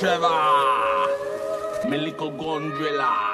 Trevor, Melico Gondrilla.